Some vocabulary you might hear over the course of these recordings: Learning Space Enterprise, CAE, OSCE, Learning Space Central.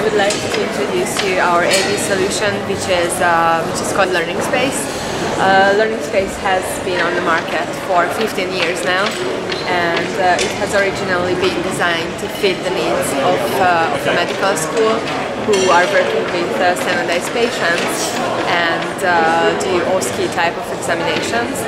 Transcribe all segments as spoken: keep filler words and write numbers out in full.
I would like to introduce you our A V solution, which is uh, which is called Learning Space. Uh, Learning Space has been on the market for fifteen years now, and uh, it has originally been designed to fit the needs of, uh, of a medical school who are working with uh, standardized patients and uh, do O S C E type of examinations.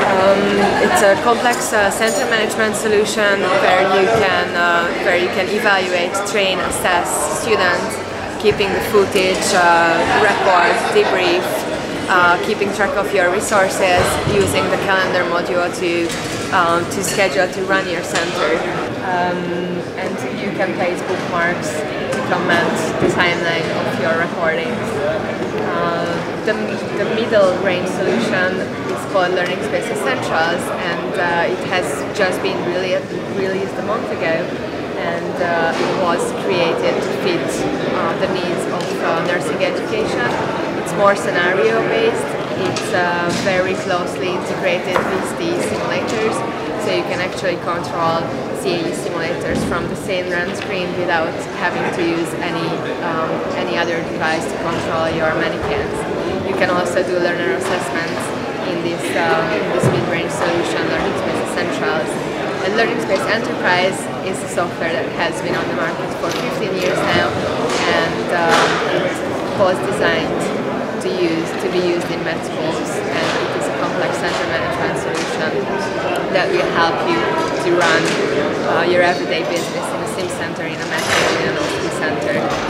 Um, it's a complex uh, center management solution where you can uh, where you can evaluate, train, assess students, keeping the footage, uh, record, debrief, uh, keeping track of your resources, using the calendar module to um, to schedule to run your center, um, and you can place bookmarks to comment the timeline of your recordings. Uh, the the middle range solution for Learning Space Centrals, and uh, it has just been really released a month ago, and uh, it was created to fit uh, the needs of uh, nursing education. It's more scenario based, it's uh, very closely integrated with the simulators, so you can actually control C A E simulators from the same run screen without having to use any, um, any other device to control your mannequins. You can also do learner assessments in this, uh, in this mid-range solution, Learning Space Central. And Learning Space Enterprise is a software that has been on the market for fifteen years now, and uh, it was designed to use to be used in med schools, and it is a complex center management solution that will help you to run uh, your everyday business in a sim center, in a med school, in an O S C E center.